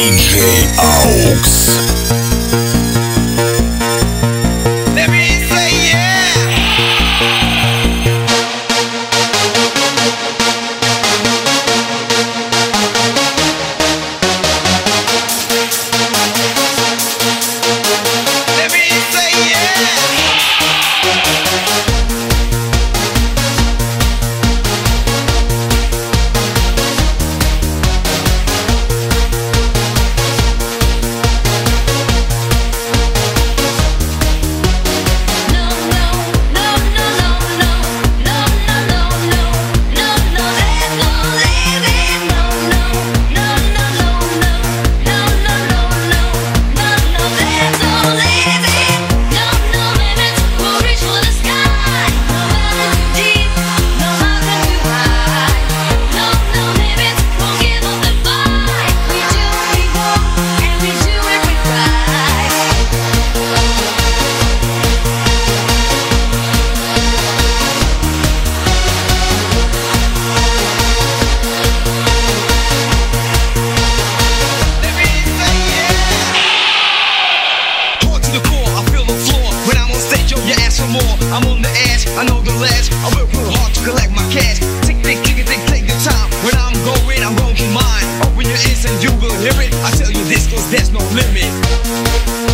VJ Aux. I'm on the edge, I know the ledge. I work real hard to collect my cash. Take your time. When I'm going, I'm going to mine. Open your ears and you will hear it. I tell you this, cause there's no limit.